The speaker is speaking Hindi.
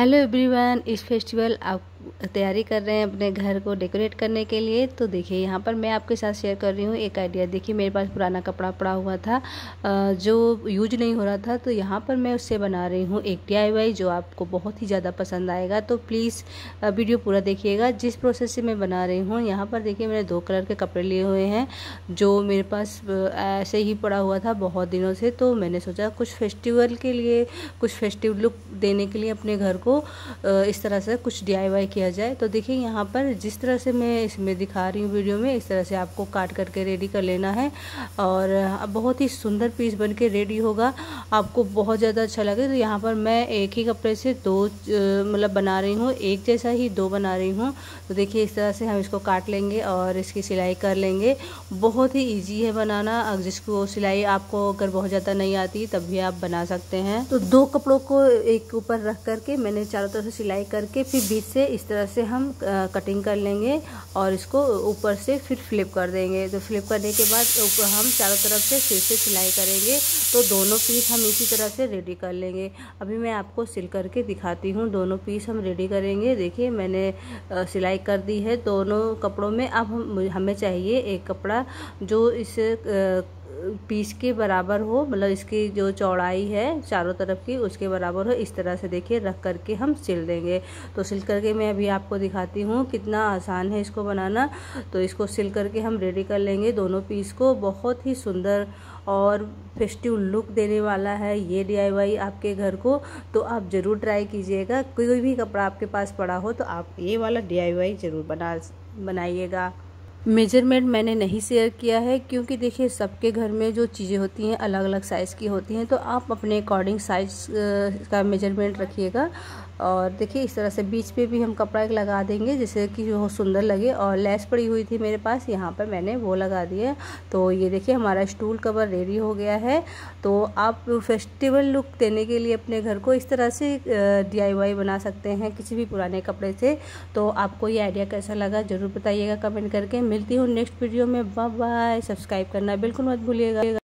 हेलो एवरीवन, इस फेस्टिवल आप तैयारी कर रहे हैं अपने घर को डेकोरेट करने के लिए। तो देखिए यहाँ पर मैं आपके साथ शेयर कर रही हूँ एक आइडिया। देखिए मेरे पास पुराना कपड़ा पड़ा हुआ था जो यूज नहीं हो रहा था, तो यहाँ पर मैं उससे बना रही हूँ एक DIY जो आपको बहुत ही ज़्यादा पसंद आएगा। तो प्लीज़ वीडियो पूरा देखिएगा। जिस प्रोसेस से मैं बना रही हूँ, यहाँ पर देखिए मैंने 2 कलर के कपड़े लिए हुए हैं जो मेरे पास ऐसे ही पड़ा हुआ था बहुत दिनों से। तो मैंने सोचा कुछ फेस्टिवल के लिए, कुछ फेस्टिवल लुक देने के लिए अपने घर को इस तरह से कुछ DIY किया जाए। तो देखिए यहाँ पर जिस तरह से मैं इसमें दिखा रही हूँ वीडियो में, इस तरह से आपको काट करके रेडी कर लेना है और बहुत ही सुंदर पीस बन के रेडी होगा, आपको बहुत ज़्यादा अच्छा लगे। तो यहाँ पर मैं एक ही कपड़े से 2 मतलब बना रही हूँ, एक जैसा ही 2 बना रही हूँ। तो देखिए इस तरह से हम इसको काट लेंगे और इसकी सिलाई कर लेंगे। बहुत ही ईजी है बनाना। जिसको सिलाई आपको अगर बहुत ज़्यादा नहीं आती तब भी आप बना सकते हैं। तो 2 कपड़ों को एक ऊपर रख करके मैंने चारों तरफ से सिलाई करके फिर बीच से इस तरह से हम कटिंग कर लेंगे और इसको ऊपर से फिर फ्लिप कर देंगे। तो फ्लिप करने के बाद ऊपर हम चारों तरफ से फिर से सिलाई करेंगे। तो दोनों पीस हम इसी तरह से रेडी कर लेंगे। अभी मैं आपको सिल करके दिखाती हूँ। दोनों पीस हम रेडी करेंगे। देखिए मैंने सिलाई कर दी है दोनों कपड़ों में। अब हमें चाहिए एक कपड़ा जो इस पीस के बराबर हो, मतलब इसकी जो चौड़ाई है चारों तरफ की उसके बराबर हो। इस तरह से देखिए रख करके हम सिल देंगे। तो सिल करके मैं अभी आपको दिखाती हूँ कितना आसान है इसको बनाना। तो इसको सिल करके हम रेडी कर लेंगे दोनों पीस को। बहुत ही सुंदर और फेस्टिव लुक देने वाला है ये DIY आपके घर को। तो आप ज़रूर ट्राई कीजिएगा। कोई भी कपड़ा आपके पास पड़ा हो तो आप ये वाला DIY ज़रूर बनाइएगा। मेजरमेंट मैंने नहीं शेयर किया है क्योंकि देखिए सबके घर में जो चीज़ें होती हैं अलग अलग साइज़ की होती हैं। तो आप अपने अकॉर्डिंग साइज़ का मेजरमेंट रखिएगा। और देखिए इस तरह से बीच पे भी हम कपड़ा एक लगा देंगे जिससे कि वो सुंदर लगे। और लेस पड़ी हुई थी मेरे पास, यहाँ पर मैंने वो लगा दी है। तो ये देखिए हमारा स्टूल कवर रेडी हो गया है। तो आप फेस्टिवल लुक देने के लिए अपने घर को इस तरह से DIY बना सकते हैं किसी भी पुराने कपड़े से। तो आपको ये आइडिया कैसा लगा ज़रूर बताइएगा कमेंट करके। मिलती हूँ नेक्स्ट वीडियो में। Bye bye. सब्सक्राइब करना बिल्कुल मत भूलिएगा।